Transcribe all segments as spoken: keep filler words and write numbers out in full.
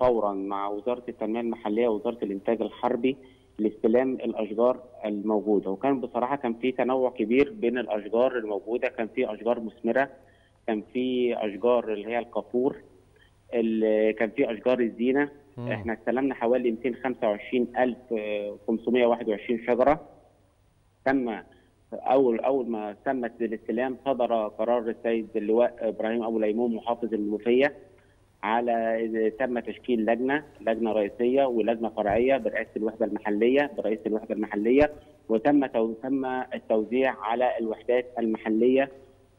فورا مع وزارة التنمية المحلية ووزارة الإنتاج الحربي لاستلام الأشجار الموجودة، وكان بصراحة كان في تنوع كبير بين الأشجار الموجودة، كان في أشجار مثمرة، كان في أشجار اللي هي القافور، كان في أشجار الزينة. مم. احنا استلمنا حوالي مئتين وخمسة وعشرين ألف وخمسمئة وواحد وعشرين شجرة. تم أول أول ما تمت الاستلام صدر قرار السيد اللواء إبراهيم أبو ليمون محافظ المنوفية على تم تشكيل لجنه لجنه رئيسيه ولجنه فرعيه برئاسه الوحده المحليه برئيس الوحده المحليه، وتم تم التوزيع على الوحدات المحليه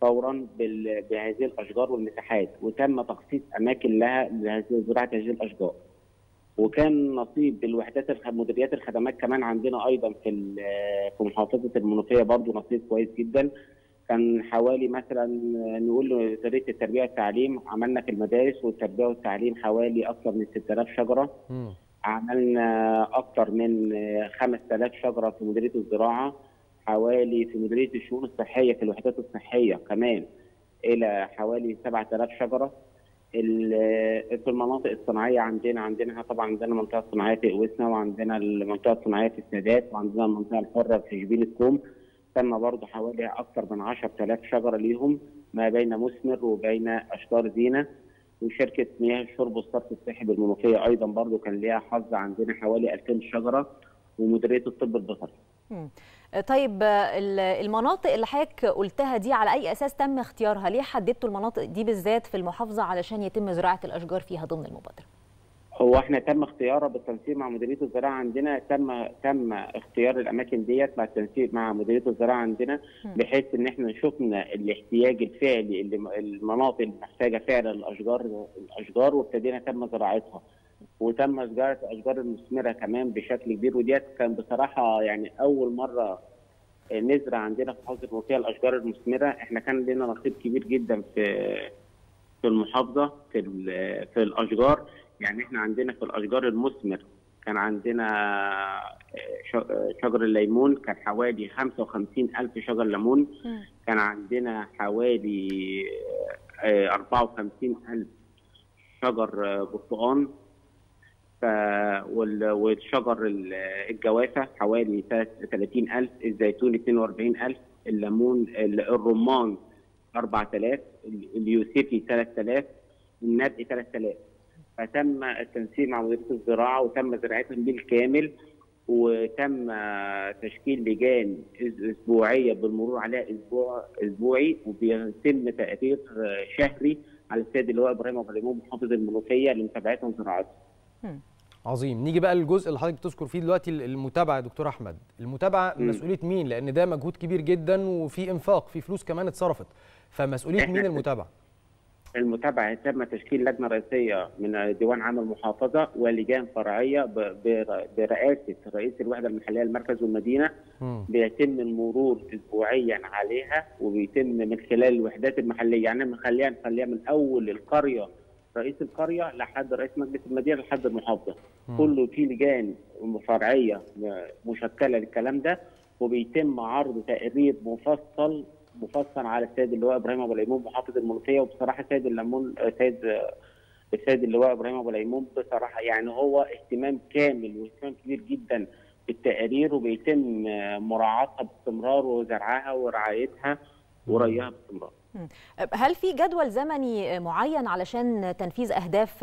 فورا بهذه الاشجار والمساحات، وتم تخصيص اماكن لها لزراعه هذه الاشجار. وكان نصيب الوحدات مديريات الخدمات كمان عندنا ايضا في في محافظه المنوفيه برضو نصيب كويس جدا. كان حوالي مثلا نقول له وزارة التربية والتعليم عملنا في المدارس والتربية والتعليم حوالي أكثر من ستة آلاف شجرة. م. عملنا أكثر من خمسة آلاف شجرة في مديرية الزراعة، حوالي في مديرية الشؤون الصحية في الوحدات الصحية كمان إلى حوالي سبعة آلاف شجرة. في المناطق الصناعية عندنا عندنا طبعا عندنا المنطقة الصناعية في قوسنا، وعندنا المنطقة الصناعية في السادات، وعندنا المنطقة الحرة في جبيل الكوم. تم برضه حوالي اكثر من عشرة آلاف شجره ليهم ما بين مثمر وبين اشجار زينه. وشركه مياه الشرب والصرف الصحي بالمنوفيه ايضا برضه كان ليها حظ، عندنا حوالي ألفين شجره ومديريه الطب البيطري. طيب المناطق اللي حضرتك قلتها دي على اي اساس تم اختيارها؟ ليه حددتوا المناطق دي بالذات في المحافظه علشان يتم زراعه الاشجار فيها ضمن المبادره؟ هو احنا تم اختياره بالتنسيق مع مديريه الزراعه عندنا، تم تم اختيار الاماكن ديت مع التنسيق مع مديريه الزراعه عندنا، بحيث ان احنا شفنا الاحتياج الفعلي اللي المناطق اللي محتاجه فعلا الاشجار الاشجار وابتدينا تم زراعتها، وتم زراعه الاشجار المثمره كمان بشكل كبير. وديت كان بصراحه يعني اول مره نزرع عندنا في محافظه المنوفيه الاشجار المثمره. احنا كان لنا نصيب كبير جدا في في المحافظه في في الاشجار، يعني احنا عندنا في الاشجار المثمر كان عندنا شجر الليمون كان حوالي خمسة وخمسين ألف شجر ليمون، كان عندنا حوالي أربعة وخمسين ألف شجر برتقان، والشجر الجوافه حوالي ثلاثين ألف، الزيتون اثنين وأربعين ألف، الليمون الرمان أربعة آلاف، اليوسفي ثلاثة آلاف، النبق ثلاثة آلاف. فتم التنسيق مع مديريه الزراعه وتم زراعتهم بالكامل، وتم تشكيل لجان اسبوعيه بالمرور عليها اسبوع اسبوعي، وبيتم تقرير شهري على السيد اللواء ابراهيم ابو ليمون محافظ المنوفيه لمتابعتهم زراعتهم. عظيم. نيجي بقى للجزء اللي حضرتك بتذكر فيه دلوقتي، المتابعه يا دكتور احمد، المتابعه م. مسؤوليه مين؟ لان ده مجهود كبير جدا وفي انفاق، في فلوس كمان اتصرفت، فمسؤوليه مين المتابعه؟ المتابعه تم تشكيل لجنه رئيسيه من ديوان عام المحافظه ولجان فرعيه برئاسه رئيس الوحده المحليه المركز والمدينه. م. بيتم المرور اسبوعيا عليها، وبيتم من خلال الوحدات المحليه، يعني مخليها مخليها من اول القريه رئيس القريه لحد رئيس مجلس المدينه لحد المحافظه، كله في لجان فرعيه مشكله للكلام ده، وبيتم عرض تقرير مفصل مفصل على السيد اللواء ابراهيم ابو ليمون محافظ المنوفيه. وبصراحه السيد الليمون السيد السيد اللواء ابراهيم ابو ليمون بصراحه يعني هو اهتمام كامل واهتمام كبير جدا بالتقارير، وبيتم مراعاتها باستمرار وزرعها ورعايتها وريها باستمرار. هل في جدول زمني معين علشان تنفيذ اهداف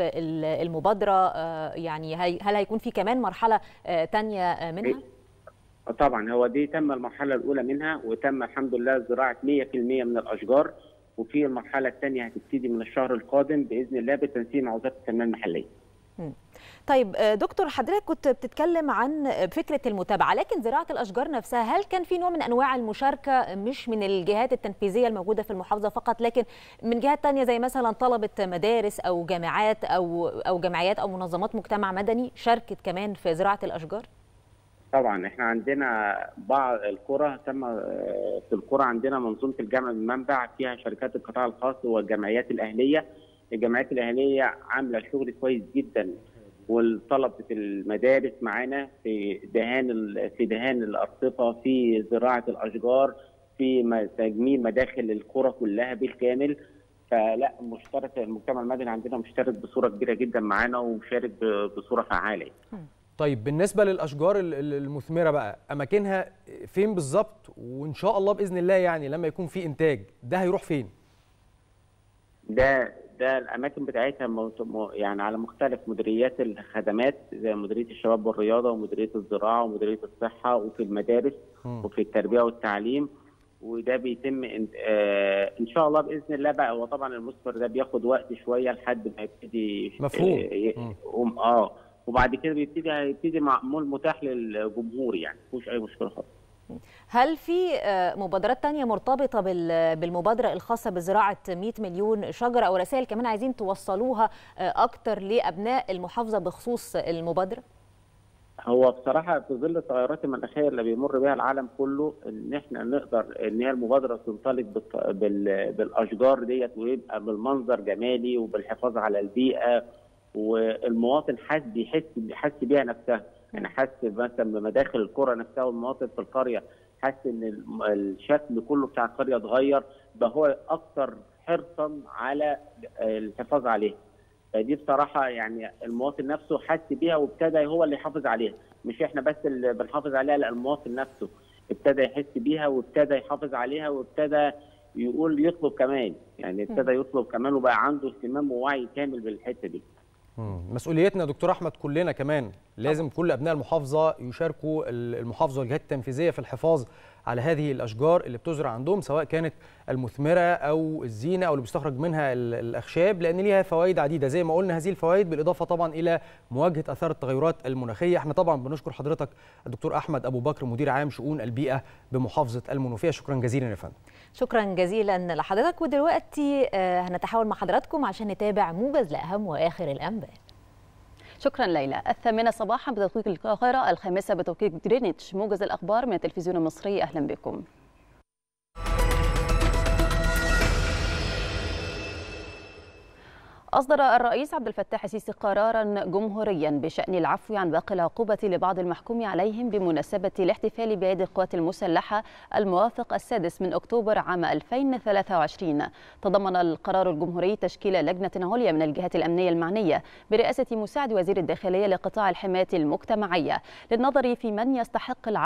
المبادره؟ يعني هل هيكون في كمان مرحله ثانيه منها؟ طبعا هو دي تم المرحله الاولى منها، وتم الحمد لله زراعه مئة بالمئة من الاشجار، وفي المرحله الثانيه هتبتدي من الشهر القادم باذن الله بالتنسيق مع وزاره التنميه المحليه. طيب دكتور، حضرتك كنت بتتكلم عن فكره المتابعه، لكن زراعه الاشجار نفسها هل كان في نوع من انواع المشاركه مش من الجهات التنفيذيه الموجوده في المحافظه فقط، لكن من جهات ثانيه زي مثلا طلبه مدارس او جامعات او او جمعيات او منظمات مجتمع مدني شاركت كمان في زراعه الاشجار؟ طبعا احنا عندنا بعض القرى تم في القرى عندنا منظومه الجمع من منبع فيها شركات القطاع الخاص والجمعيات الاهليه، الجمعيات الاهليه عامله شغل كويس جدا، والطلبه المدارس معانا في دهان في دهان الارصفه، في زراعه الاشجار، في تجميل مداخل القرى كلها بالكامل. فلا مشترك، المجتمع المدني عندنا مشترك بصوره كبيره جدا معانا ومشارك بصوره فعاله. طيب بالنسبه للاشجار المثمره بقى، اماكنها فين بالظبط؟ وان شاء الله باذن الله يعني لما يكون في انتاج ده هيروح فين؟ ده ده الاماكن بتاعتها يعني على مختلف مديريات الخدمات زي مديريه الشباب والرياضه ومديريه الزراعه ومديريه الصحه وفي المدارس وفي التربيه والتعليم، وده بيتم ان شاء الله باذن الله بقى. هو طبعا المثمر ده بياخد وقت شويه لحد ما يبتدي مفهوم اه وبعد كده بيبتدي هيبتدي معمول متاح للجمهور، يعني مفيش اي مشكله خالص. هل في مبادرات تانية مرتبطة بالمبادرة الخاصة بزراعة مئة مليون شجرة أو رسائل كمان عايزين توصلوها أكتر لأبناء المحافظة بخصوص المبادرة؟ هو بصراحة في ظل التغيرات المناخية اللي بيمر بها العالم كله، إن إحنا نقدر إن هي المبادرة تنطلق بالأشجار ديت ويبقى بالمنظر جمالي وبالحفاظ على البيئة، والمواطن حاسس بيحس بيحس بيها نفسها. انا حاسس مثلا بمداخل القرى نفسها، والمواطن في القريه حاسس ان الشكل كله بتاع القريه اتغير، بقى هو اكثر حرصا على الحفاظ عليها. فدي بصراحه يعني المواطن نفسه حاسس بيها وابتدى هو اللي يحافظ عليها، مش احنا بس اللي بنحافظ عليها، لا المواطن نفسه ابتدى يحس بيها وابتدى يحافظ عليها وابتدى يقول يطلب كمان، يعني ابتدى يطلب كمان وبقى عنده اهتمام ووعي كامل بالحته دي. مسؤوليتنا يا دكتور احمد كلنا كمان، لازم كل ابناء المحافظه يشاركوا المحافظه والجهات التنفيذيه في الحفاظ على هذه الاشجار اللي بتزرع عندهم، سواء كانت المثمره او الزينه او اللي بيستخرج منها الاخشاب، لان ليها فوائد عديده زي ما قلنا هذه الفوائد، بالاضافه طبعا الى مواجهه اثار التغيرات المناخيه. احنا طبعا بنشكر حضرتك الدكتور احمد ابو بكر مدير عام شؤون البيئه بمحافظه المنوفيه، شكرا جزيلا يا فندم. شكرا جزيلا لحضرتك، ودلوقتي هنتحاول مع حضراتكم عشان نتابع موجز لاهم واخر الانباء. شكرا ليلى. الثامنة صباحا بتوقيت القاهرة، الخامسة بتوقيت جرينتش، موجز الأخبار من التلفزيون المصري، أهلا بكم. أصدر الرئيس عبد الفتاح السيسي قرارا جمهوريا بشأن العفو عن باقي العقوبة لبعض المحكوم عليهم بمناسبة الاحتفال بعيد القوات المسلحة الموافق السادس من أكتوبر عام ألفين وثلاثة وعشرين. تضمن القرار الجمهوري تشكيل لجنة عليا من الجهات الأمنية المعنية برئاسة مساعد وزير الداخلية لقطاع الحماية المجتمعية للنظر في من يستحق العفو